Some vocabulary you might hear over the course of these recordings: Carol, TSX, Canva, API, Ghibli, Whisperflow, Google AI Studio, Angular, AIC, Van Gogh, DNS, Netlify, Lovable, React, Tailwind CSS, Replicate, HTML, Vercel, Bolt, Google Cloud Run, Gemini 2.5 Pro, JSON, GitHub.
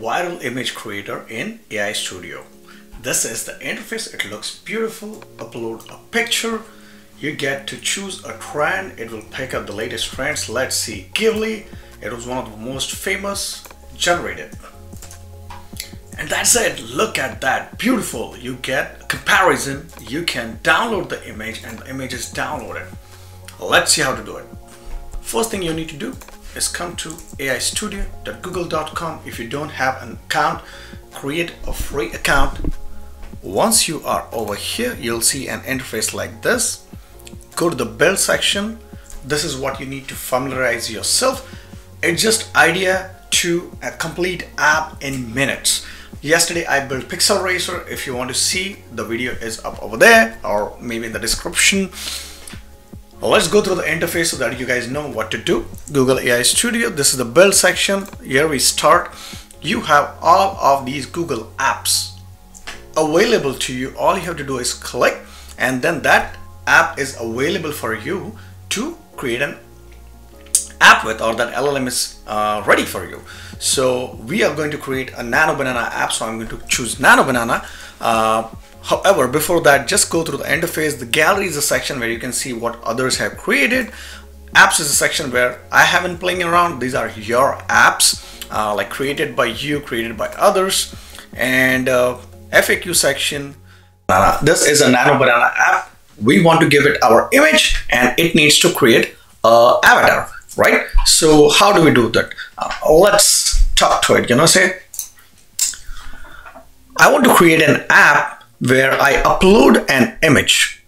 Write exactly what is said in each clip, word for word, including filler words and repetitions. viral image creator in A I Studio. This is the interface. It looks beautiful. Upload a picture. You get to choose a trend. It will pick up the latest trends. Let's see, Ghibli. It was one of the most famous. Generated. And that's it. Look at that. Beautiful. You get comparison. You can download the image and the image is downloaded. Let's see how to do it. First thing you need to do is come to A I studio dot google dot com. If you don't have an account, create a free account. Once you are over here, you'll see an interface like this. Go to the build section. This is what you need to familiarize yourself. It's just idea to a complete app in minutes. Yesterday I built Pixel Racer. If you want to see, the video is up over there or maybe in the description. Let's go through the interface so that you guys know what to do. Google A I Studio, this is the build section. Here we start. You have all of these Google apps available to you. All you have to do is click and then that app is available for you to create an app with, or that L L M is uh, ready for you. So we are going to create a Nano Banana app. So I'm going to choose Nano Banana. Uh, however, before that, just go through the interface. The gallery is a section where you can see what others have created. Apps is a section where I have been playing around. These are your apps, uh, like created by you, created by others. And uh, F A Q section. This is a Nano Banana app. We want to give it our image and it needs to create an avatar. Right? So how do we do that? Uh, let's talk to it. You know, say, I want to create an app where I upload an image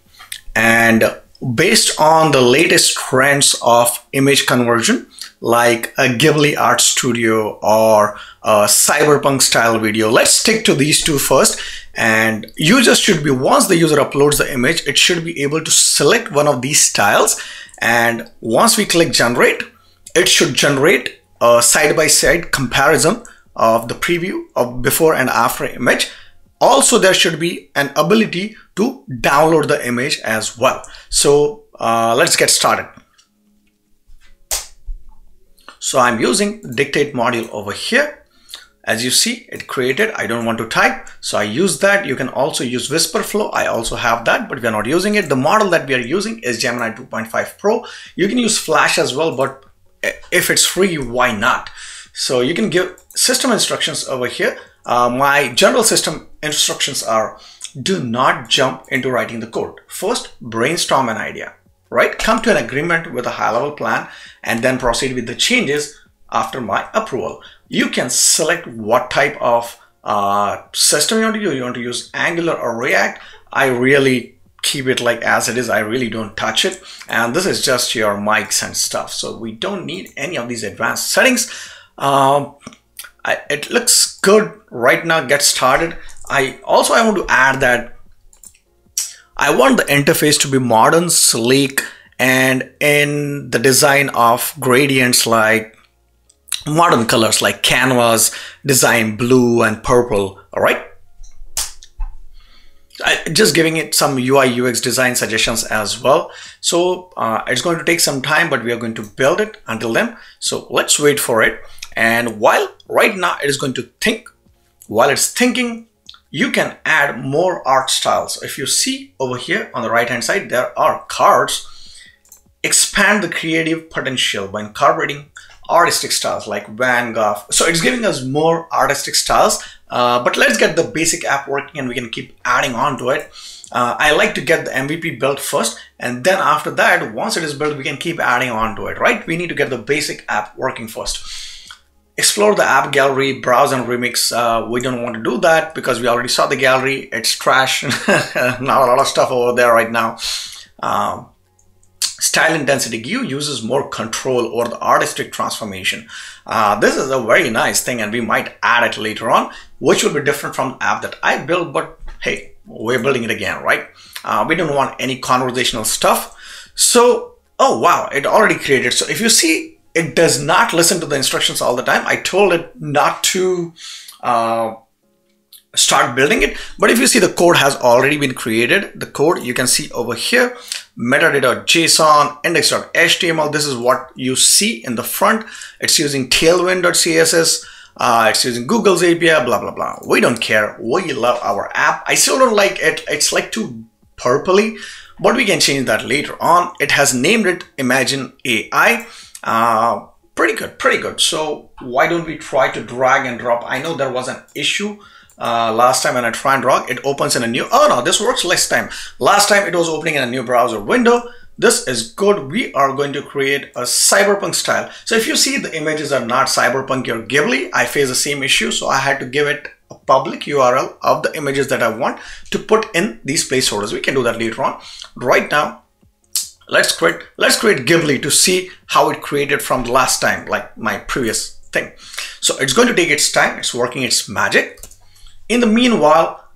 and based on the latest trends of image conversion, like a Ghibli art studio or a cyberpunk style video. Let's stick to these two first. And users should be, once the user uploads the image, it should be able to select one of these styles. And once we click generate, it should generate a side-by-side comparison of the preview of before and after image. Also, there should be an ability to download the image as well. So uh, let's get started. So I'm using dictate module over here. As you see, it created, I don't want to type. So I use that. You can also use Whisperflow. I also have that, but we are not using it. The model that we are using is Gemini two point five Pro. You can use Flash as well, but if it's free, why not? So you can give system instructions over here. Uh, my general system instructions are, do not jump into writing the code. First, brainstorm an idea, right? Come to an agreement with a high level plan and then proceed with the changes after my approval. You can select what type of uh, system you want to use. You want to use Angular or React. I really keep it like as it is. I really don't touch it. And this is just your mics and stuff. So we don't need any of these advanced settings. Um, I, it looks good right now. Get started. I also, I want to add that I want the interface to be modern, sleek, and in the design of gradients like modern colors like Canva's design blue and purple. All right, I, just giving it some U I U X design suggestions as well. So uh, it's going to take some time, but we are going to build it until then. So let's wait for it. And while right now it is going to think, while it's thinking, you can add more art styles. If you see over here on the right hand side, there are cards. Expand the creative potential by incorporating artistic styles like Van Gogh. So it's giving us more artistic styles, uh, but let's get the basic app working and we can keep adding on to it. Uh, I like to get the M V P built first, and then after that, once it is built, we can keep adding on to it, right? We need to get the basic app working first. Explore the app gallery, browse and remix. Uh, we don't want to do that because we already saw the gallery. It's trash. Not a lot of stuff over there right now. Um, Style intensity G U I uses more control over the artistic transformation. Uh, this is a very nice thing and we might add it later on, which will be different from the app that I built, but hey, we're building it again, right? Uh, we don't want any conversational stuff. So, oh wow, it already created. So if you see, it does not listen to the instructions all the time. I told it not to uh, start building it, but if you see, the code has already been created. The code you can see over here. metadata dot J S O N, index dot H T M L. This is what you see in the front. It's using Tailwind dot C S S. uh, it's using Google's A P I, blah, blah, blah. We don't care. We love our app. I still don't like it. It's like too purpley, but we can change that later on. It has named it Imagine A I. Uh, pretty good, pretty good. So why don't we try to drag and drop? I know there was an issue uh, last time when I try and drag, it opens in a new, oh no, this works last time. Last time it was opening in a new browser window. This is good. We are going to create a cyberpunk style. So if you see the images are not cyberpunk or Ghibli, I face the same issue. So I had to give it a public U R L of the images that I want to put in these placeholders. We can do that later on. Right now, let's create, let's create Ghibli to see how it created from last time, like my previous thing. So it's going to take its time. It's working its magic. In the meanwhile,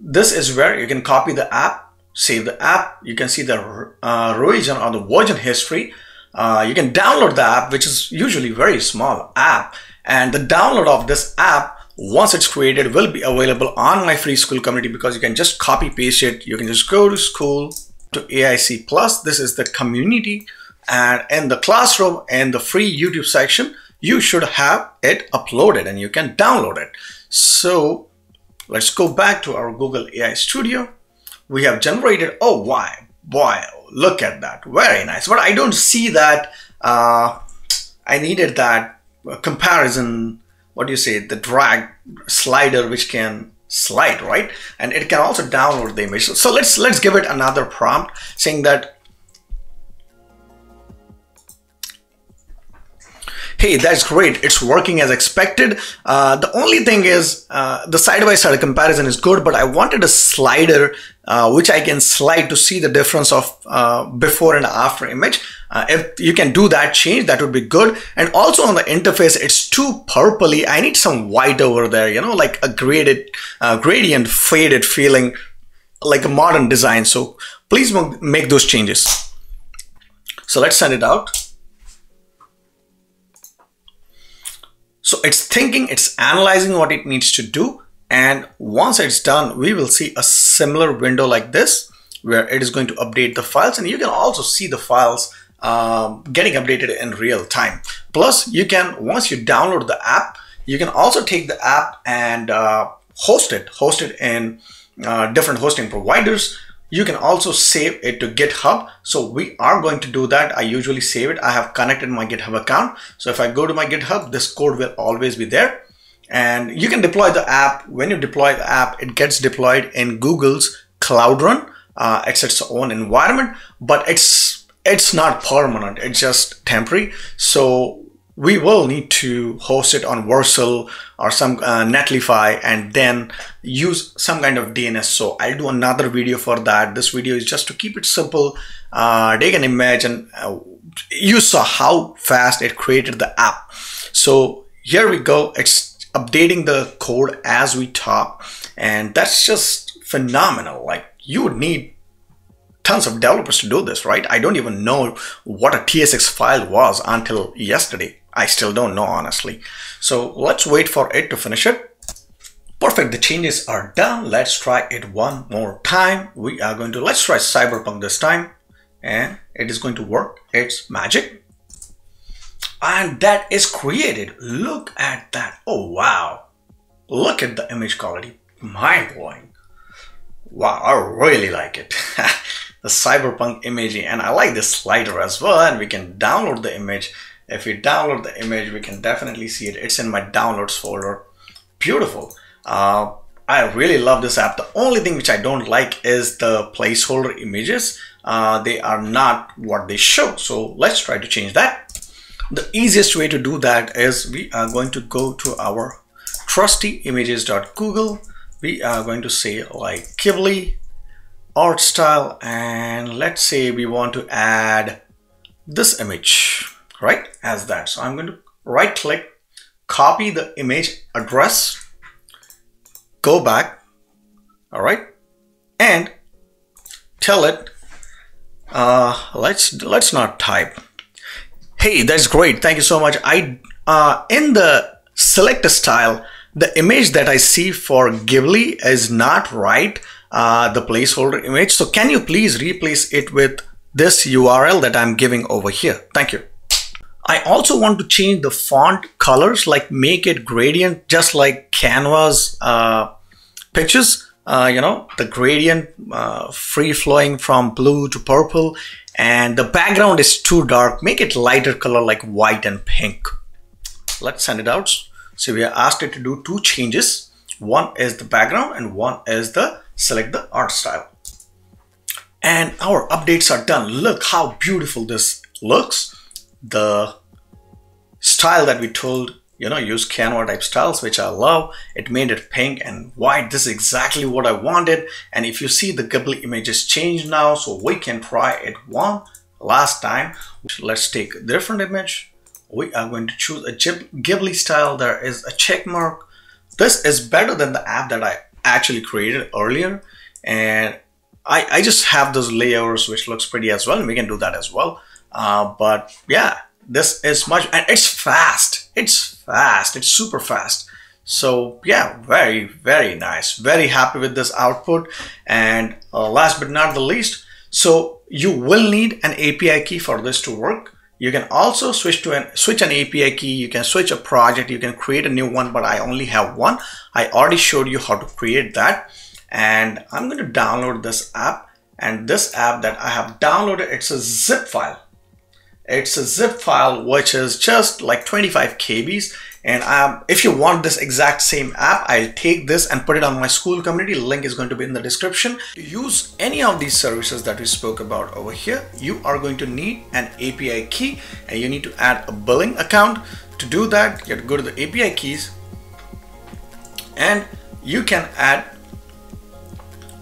this is where you can copy the app. Save the app. You can see the uh, region or the version history. Uh, you can download the app, which is usually very small app. And the download of this app, once it's created, will be available on my free school community, because you can just copy paste it. You can just go to school to A I C plus. This is the community, and in the classroom and the free YouTube section, you should have it uploaded and you can download it. So let's go back to our Google A I Studio. We have generated, oh, why, boy, look at that, very nice. But I don't see that, uh, I needed that comparison, what do you say, the drag slider, which can slide, right? And it can also download the image. So let's, let's give it another prompt saying that, hey, that's great. It's working as expected. Uh, the only thing is uh, the side-by-side comparison is good, but I wanted a slider uh, which I can slide to see the difference of uh, before and after image. Uh, if you can do that change, that would be good. And also on the interface, it's too purpley. I need some white over there, you know, like a graded, uh, gradient faded feeling, like a modern design. So please make those changes. So let's send it out. So it's thinking, it's analyzing what it needs to do. And once it's done, we will see a similar window like this, where it is going to update the files. And you can also see the files um, getting updated in real time. Plus you can, once you download the app, you can also take the app and uh, host it, host it in uh, different hosting providers. You can also save it to GitHub. So we are going to do that. I usually save it. I have connected my GitHub account. So if I go to my GitHub, this code will always be there. And you can deploy the app. When you deploy the app, it gets deployed in Google's Cloud Run. Uh, it's its own environment, but it's, it's not permanent. It's just temporary. So we will need to host it on Vercel or some uh, Netlify, and then use some kind of D N S. So I'll do another video for that. This video is just to keep it simple. Uh, they can imagine, uh, you saw how fast it created the app. So here we go. It's updating the code as we talk. And that's just phenomenal. Like, you would need tons of developers to do this, right? I don't even know what a T S X file was until yesterday. I still don't know, honestly. So let's wait for it to finish it. Perfect. The changes are done. Let's try it one more time. We are going to, let's try Cyberpunk this time, and it is going to work. It's magic. And that is created. Look at that. Oh, wow. Look at the image quality. Mind blowing. Wow. I really like it. The Cyberpunk imaging. And I like this slider as well. And we can download the image. If we download the image, we can definitely see it. It's in my downloads folder. Beautiful. Uh, I really love this app. The only thing which I don't like is the placeholder images. Uh, they are not what they show. So let's try to change that. The easiest way to do that is we are going to go to our trusty images dot google. We are going to say like Ghibli art style. And let's say we want to add this image, right, as that. So I'm going to right click, copy the image address, go back, all right, and tell it, uh, let's, let's not type. Hey, that's great. Thank you so much. I, uh, in the select style, the image that I see for Ghibli is not right. Uh, the placeholder image. So can you please replace it with this U R L that I'm giving over here? Thank you. I also want to change the font colors, like make it gradient, just like Canva's uh, pictures. Uh, you know, the gradient uh, free flowing from blue to purple, and the background is too dark. Make it lighter color like white and pink. Let's send it out. So we are asked it to do two changes. One is the background and one is the select the art style. And our updates are done. Look how beautiful this looks. The style that we told, you know, use Canva type styles, which I love. It made it pink and white. This is exactly what I wanted. And if you see, the Ghibli images change now, so we can try it one last time. Let's take a different image. We are going to choose a Ghibli style. There is a check mark. This is better than the app that I actually created earlier. And I, I just have those layers, which looks pretty as well. And we can do that as well. Uh, but yeah, this is much, and it's fast. It's fast. It's super fast. So yeah, very, very nice. Very happy with this output. And uh, last but not the least, so you will need an A P I key for this to work. You can also switch to an switch an A P I key. You can switch a project. You can create a new one, but I only have one. I already showed you how to create that. And I'm going to download this app. And this app that I have downloaded, it's a zip file. It's a zip file, which is just like twenty-five K Bs. And um, if you want this exact same app, I'll take this and put it on my school community. Link is going to be in the description. To use any of these services that we spoke about over here, you are going to need an A P I key, and you need to add a billing account. To do that, you have to go to the A P I keys, and you can add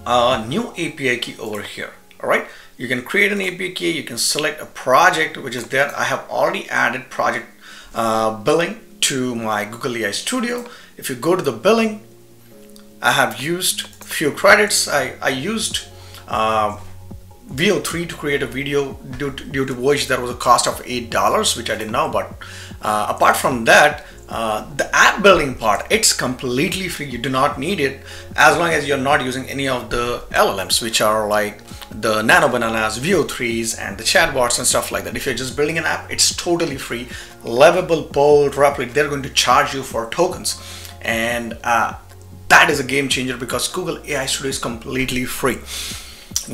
a new A P I key over here. All right. You can create an A P I key, you can select a project which is there. I have already added project uh, billing to my Google A I Studio. If you go to the billing, I have used few credits. I, I used uh, V O three to create a video due to, due to which there was a cost of eight dollars, which I didn't know about. Uh, apart from that, uh, the app building part, it's completely free. You do not need it as long as you're not using any of the L L Ms, which are like the nano bananas, V O threes, and the chatbots and stuff like that. If you're just building an app, it's totally free. Lovable, Bolt, Replicate, they're going to charge you for tokens. And uh, that is a game changer because Google A I Studio is completely free.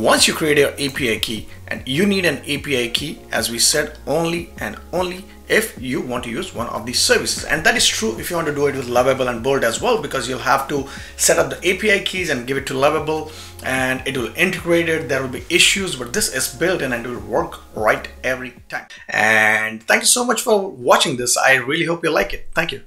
Once you create your A P I key, and you need an A P I key, as we said, only and only if you want to use one of these services. And that is true if you want to do it with Lovable and Bolt as well, because you'll have to set up the A P I keys and give it to Lovable, and it will integrate it. There will be issues, but this is built in and it will work right every time. And thank you so much for watching this. I really hope you like it. Thank you.